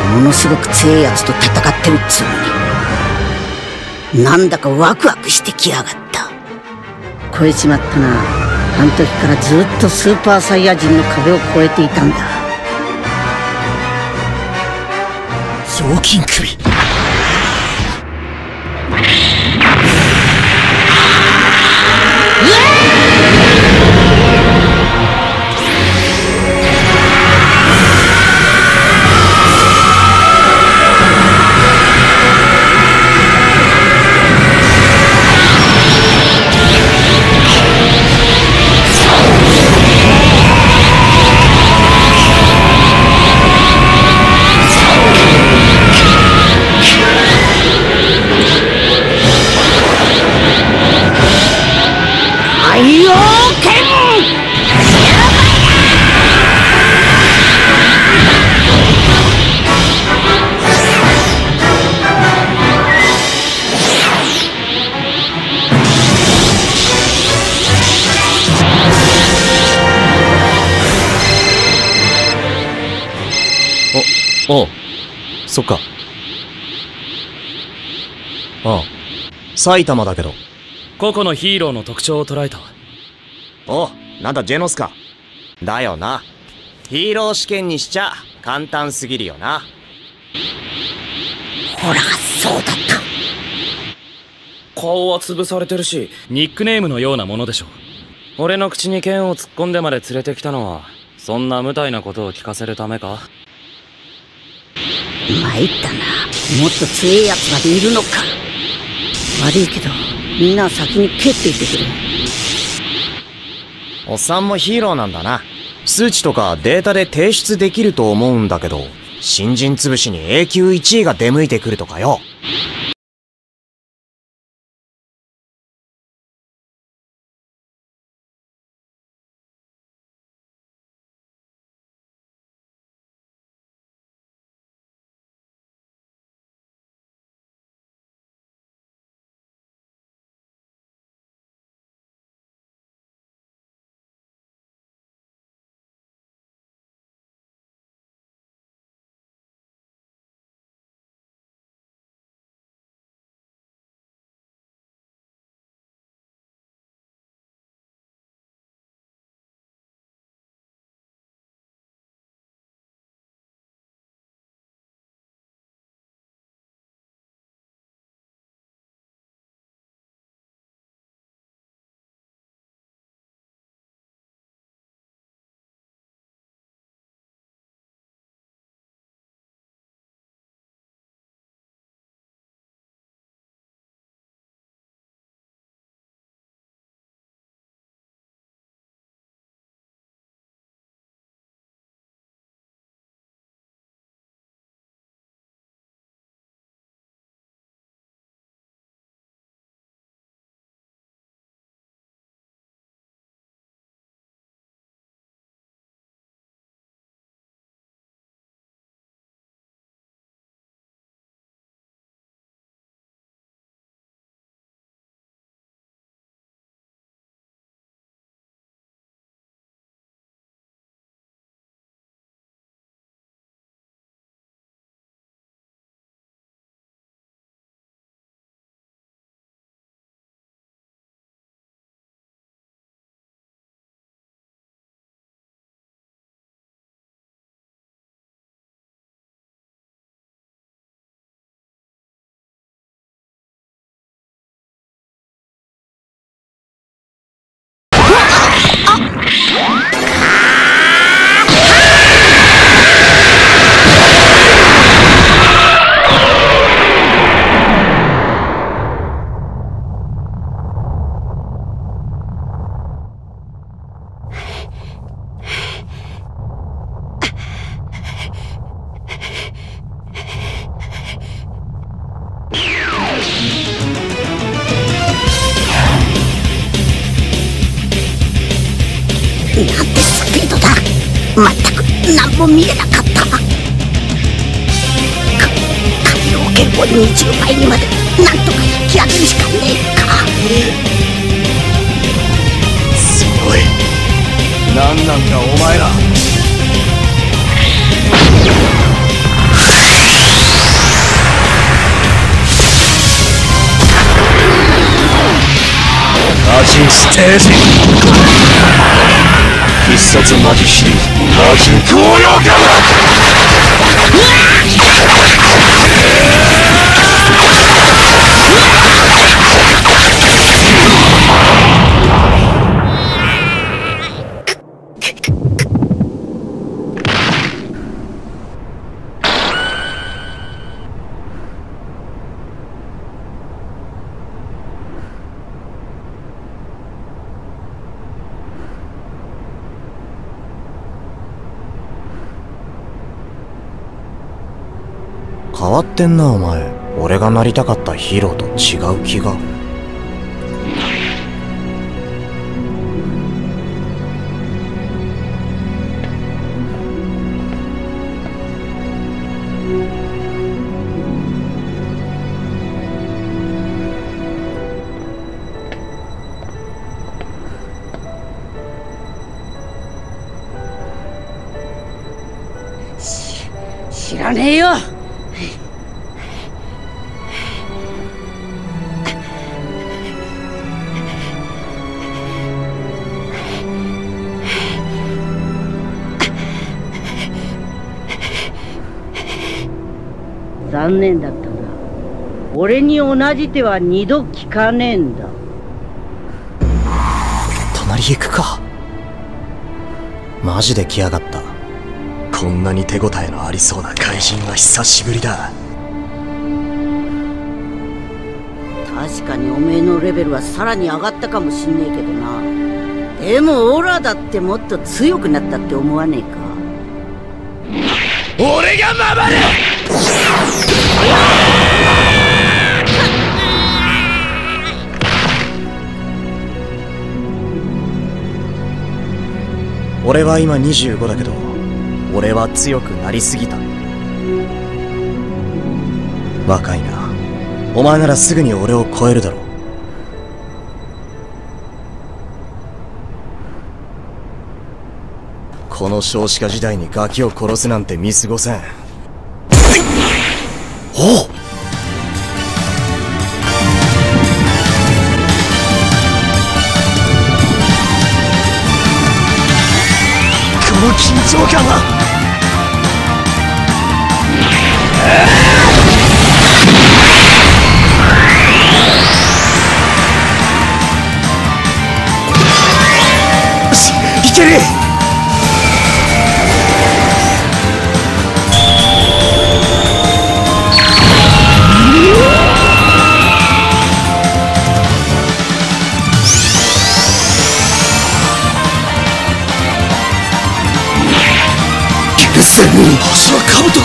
ものすごく強いやつと戦ってるっつうのに、なんだかワクワクしてきやがった。超えちまったな。あの時からずっとスーパーサイヤ人の壁を越えていたんだ。雑巾首ああ、そっか。ああ、埼玉だけど。個々のヒーローの特徴を捉えた。おう、なんだジェノスか。だよな。ヒーロー試験にしちゃ簡単すぎるよな。ほら、そうだった。顔は潰されてるし、ニックネームのようなものでしょ。俺の口に剣を突っ込んでまで連れてきたのは、そんな無体なことを聞かせるためか。参ったな。もっと強いやつまでいるのか。悪いけどみんなは先に蹴っていってくれ。おっさんもヒーローなんだな。数値とかデータで提出できると思うんだけど、新人潰しに A 級1位が出向いてくるとかよ。まったく何も見えなかった。海洋圏を20倍にまでなんとか引き上げるしかねえか。すごい。何なんだお前ら。マジンステージ必殺マジシリーズマジン紅葉ガム変わってんなお前。俺がなりたかったヒーローと違う気が。知らねえよ。残念だったな。俺に同じ手は二度聞かねえんだ。隣行くか。マジで来やがった。こんなに手応えのありそうな怪人は久しぶりだ。確かにおめえのレベルはさらに上がったかもしんねえけどな。でもオラだってもっと強くなったって思わねえか。俺が守る。俺は今25だけど、俺は強くなりすぎた。若いな。お前ならすぐに俺を超えるだろう。この少子化時代にガキを殺すなんて見過ごせん。おう。この緊張感はいける。足は兜